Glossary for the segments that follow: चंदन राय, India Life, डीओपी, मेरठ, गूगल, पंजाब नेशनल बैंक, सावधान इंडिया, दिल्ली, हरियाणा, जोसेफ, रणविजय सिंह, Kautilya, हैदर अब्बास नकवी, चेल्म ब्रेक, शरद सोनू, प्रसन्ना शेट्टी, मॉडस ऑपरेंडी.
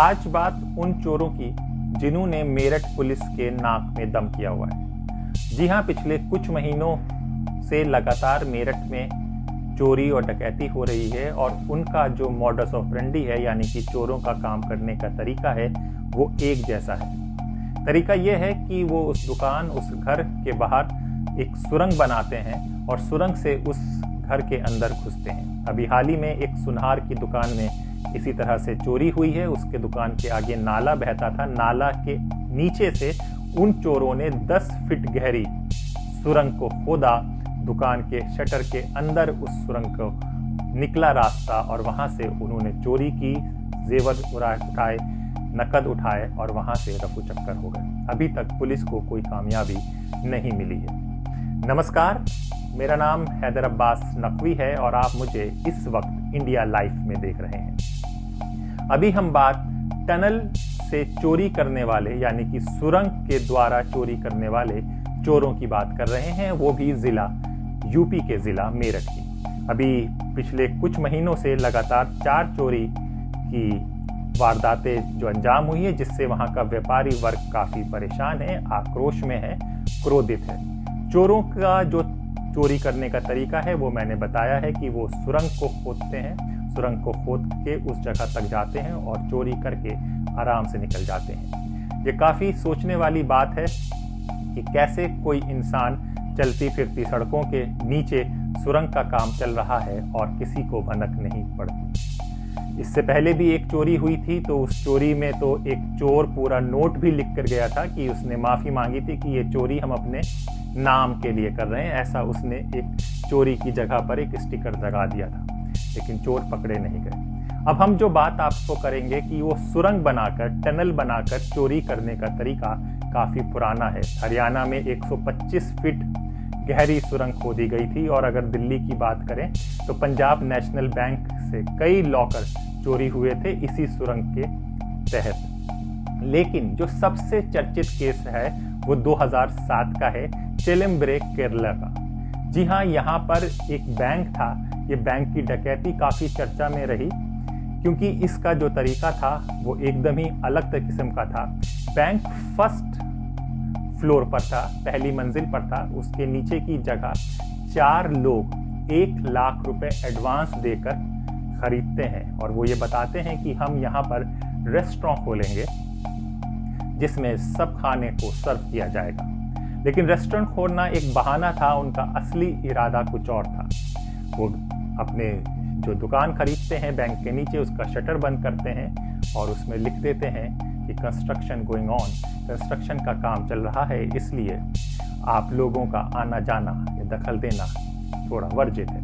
आज बात उन चोरों की जिन्होंने मेरठ पुलिस के नाक में दम किया हुआ है। जी हां, पिछले कुछ महीनों से लगातार मेरठ में चोरी और डकैती हो रही है और उनका जो मॉडस ऑपरेंडी है, यानी कि चोरों का काम करने का तरीका है, वो एक जैसा है। तरीका यह है कि वो उस दुकान, उस घर के बाहर एक सुरंग बनाते हैं और सुरंग से उस घर के अंदर घुसते हैं। अभी हाल ही में एक सुनहार की दुकान में इसी तरह से चोरी हुई है। उसके दुकान के आगे नाला बहता था, नाला के नीचे से उन चोरों ने 10 फीट गहरी सुरंग को खोदा, दुकान के शटर के अंदर उस सुरंग को निकला रास्ता और वहां से उन्होंने चोरी की, जेवर उठाए, नकद उठाए और वहां से रफू चक्कर हो गए। अभी तक पुलिस को कोई कामयाबी नहीं मिली है। नमस्कार, मेरा नाम हैदर अब्बास नकवी है और आप मुझे इस वक्त इंडिया लाइफ में देख रहे हैं। अभी हम बात टनल से चोरी करने वाले, यानी कि सुरंग के द्वारा चोरी करने वाले चोरों की बात कर रहे हैं, वो भी जिला यूपी के जिला मेरठ की। अभी पिछले कुछ महीनों से लगातार 4 चोरी की वारदातें जो अंजाम हुई है, जिससे वहाँ का व्यापारी वर्ग काफ़ी परेशान है, आक्रोश में है, क्रोधित है। चोरों का जो चोरी करने का तरीका है वो मैंने बताया है कि वो सुरंग को खोदते हैं, सुरंग को खोद के उस जगह तक जाते हैं और चोरी करके आराम से निकल जाते हैं। ये काफ़ी सोचने वाली बात है कि कैसे कोई इंसान चलती फिरती सड़कों के नीचे सुरंग का काम चल रहा है और किसी को भनक नहीं पड़ती। इससे पहले भी एक चोरी हुई थी, तो उस चोरी में तो एक चोर पूरा नोट भी लिख कर गया था कि उसने माफ़ी मांगी थी कि ये चोरी हम अपने नाम के लिए कर रहे हैं। ऐसा उसने एक चोरी की जगह पर एक स्टिकर लगा दिया था, लेकिन चोर पकड़े नहीं गए। अब हम जो बात आपको करेंगे कि वो सुरंग बनाकर, टनल बनाकर चोरी करने का तरीका काफ़ी पुराना है। हरियाणा में 125 फीट गहरी सुरंग खोदी गई थी और अगर दिल्ली की बात करें तो पंजाब नेशनल बैंक से कई लॉकर चोरी हुए थे इसी सुरंग के तहत। लेकिन जो सबसे चर्चित केस है वो 2007 का है, चेल्म ब्रेक केरला का। जी हाँ, यहाँ पर एक बैंक था। ये बैंक की डकैती काफ़ी चर्चा में रही क्योंकि इसका जो तरीका था वो एकदम ही अलग किस्म का था। बैंक फर्स्ट फ्लोर पर था, पहली मंजिल पर था। उसके नीचे की जगह 4 लोग 1 लाख रुपए एडवांस देकर खरीदते हैं और वो ये बताते हैं कि हम यहाँ पर रेस्टोरेंट खोलेंगे जिसमें सब खाने को सर्व किया जाएगा। लेकिन रेस्टोरेंट खोलना एक बहाना था, उनका असली इरादा कुछ और था। वो अपने जो दुकान खरीदते हैं बैंक के नीचे, उसका शटर बंद करते हैं और उसमें लिख देते हैं कि कंस्ट्रक्शन गोइंग ऑन, कंस्ट्रक्शन का काम चल रहा है, इसलिए आप लोगों का आना जाना या दखल देना थोड़ा वर्जित है।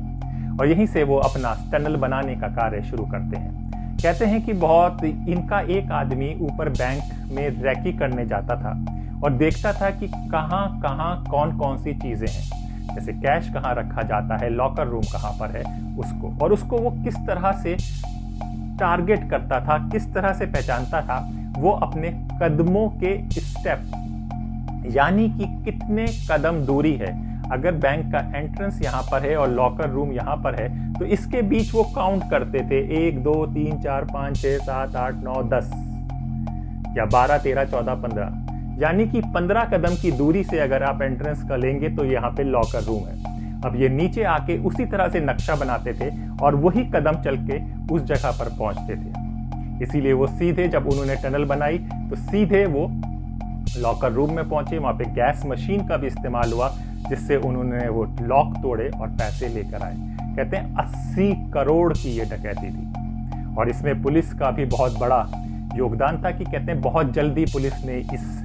और यहीं से वो अपना टनल बनाने का कार्य शुरू करते हैं। कहते हैं कि बहुत इनका एक आदमी ऊपर बैंक में रैकी करने जाता था और देखता था कि कहाँ कहाँ कौन कौन सी चीज़ें हैं, जैसे कैश कहाँ रखा जाता है, लॉकर रूम कहाँ पर है, उसको और उसको वो किस तरह से टारगेट करता था, किस तरह से पहचानता था। वो अपने कदमों के स्टेप, यानी कि कितने कदम दूरी है, अगर बैंक का एंट्रेंस यहाँ पर है और लॉकर रूम यहाँ पर है, तो इसके बीच वो काउंट करते थे 1, 2, 3, 4, 5, 6, 7, 8, 9, 10 या 12, 13, 14, 15। यानी कि 15 कदम की दूरी से अगर आप एंट्रेंस का लेंगे तो यहाँ पे लॉकर रूम है। अब ये नीचे आके उसी तरह से नक्शा बनाते थे और वही कदम चल के उस जगह पर पहुँचते थे। इसीलिए वो सीधे, जब उन्होंने टनल बनाई तो सीधे वो लॉकर रूम में पहुँचे। वहाँ पे गैस मशीन का भी इस्तेमाल हुआ जिससे उन्होंने वो लॉक तोड़े और पैसे लेकर आए। कहते हैं 80 करोड़ की ये डकैती थी और इसमें पुलिस का भी बहुत बड़ा योगदान था कि कहते हैं बहुत जल्दी पुलिस ने इस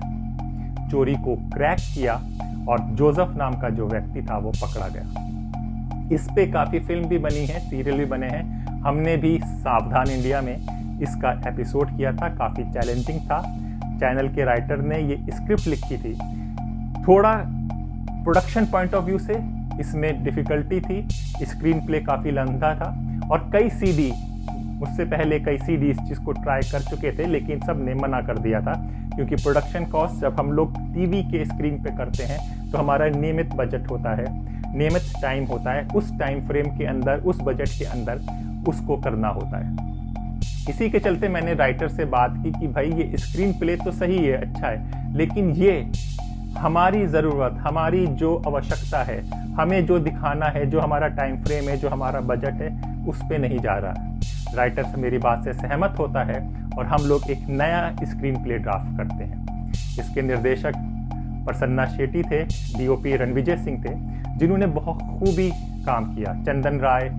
चोरी को क्रैक किया और जोसेफ नाम का जो व्यक्ति था वो पकड़ा गया। इस पे काफ़ी फिल्म भी बनी है, सीरियल भी बने हैं। हमने भी सावधान इंडिया में इसका एपिसोड किया था, काफ़ी चैलेंजिंग था। चैनल के राइटर ने ये स्क्रिप्ट लिखी थी, थोड़ा प्रोडक्शन पॉइंट ऑफ व्यू से इसमें डिफ़िकल्टी थी, स्क्रीन प्ले काफ़ी लंबा था और कई CD, उससे पहले कई CD इस चीज़ को ट्राई कर चुके थे लेकिन सब ने मना कर दिया था क्योंकि प्रोडक्शन कॉस्ट, जब हम लोग टीवी के स्क्रीन पे करते हैं तो हमारा नियमित बजट होता है, नियमित टाइम होता है, उस टाइम फ्रेम के अंदर, उस बजट के अंदर उसको करना होता है। इसी के चलते मैंने राइटर से बात की कि भाई ये स्क्रीन प्ले तो सही है, अच्छा है, लेकिन ये हमारी ज़रूरत, हमारी जो आवश्यकता है, हमें जो दिखाना है, जो हमारा टाइम फ्रेम है, जो हमारा बजट है, उस पे नहीं जा रहा है। राइटर से मेरी बात से सहमत होता है और हम लोग एक नया स्क्रीन प्ले ड्राफ्ट करते हैं। इसके निर्देशक प्रसन्ना शेट्टी थे, डीओपी रणविजय सिंह थे, जिन्होंने बहुत खूबी काम किया। चंदन राय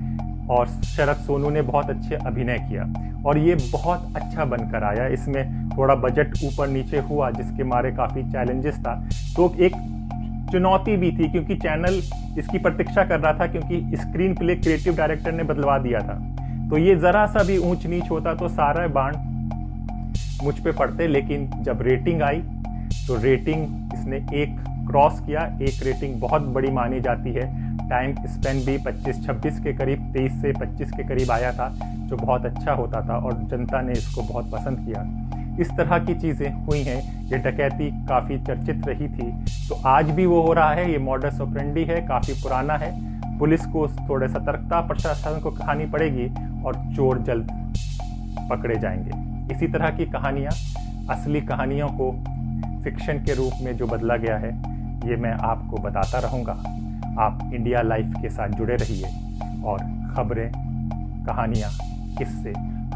और शरद सोनू ने बहुत अच्छे अभिनय किया और ये बहुत अच्छा बनकर आया। इसमें थोड़ा बजट ऊपर नीचे हुआ जिसके मारे काफ़ी चैलेंजेस था, तो एक चुनौती भी थी क्योंकि चैनल इसकी प्रतीक्षा कर रहा था, क्योंकि स्क्रीन प्ले क्रिएटिव डायरेक्टर ने बदलवा दिया था। तो ये ज़रा सा भी ऊंच नीच होता तो सारा बाण मुझ पे पड़ते। लेकिन जब रेटिंग आई तो रेटिंग इसने 1 क्रॉस किया। 1 रेटिंग बहुत बड़ी मानी जाती है। टाइम स्पेंड भी 25-26 के करीब, 23 से 25 के करीब आया था, जो बहुत अच्छा होता था और जनता ने इसको बहुत पसंद किया। इस तरह की चीज़ें हुई हैं। ये डकैती काफ़ी चर्चित रही थी, तो आज भी वो हो रहा है। ये मॉडस ऑपरेंडी है, काफ़ी पुराना है। पुलिस को थोड़े सतर्कता प्रशासन को कहानी पड़ेगी और चोर जल्द पकड़े जाएंगे। इसी तरह की कहानियाँ, असली कहानियों को फिक्शन के रूप में जो बदला गया है, ये मैं आपको बताता रहूँगा। आप इंडिया लाइफ के साथ जुड़े रहिए और खबरें, कहानियाँ, किस्से,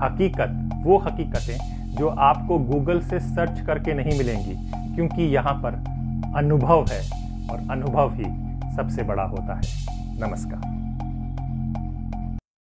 हकीकत, वो हकीकतें जो आपको गूगल से सर्च करके नहीं मिलेंगी, क्योंकि यहाँ पर अनुभव है और अनुभव ही सबसे बड़ा होता है। नमस्कार।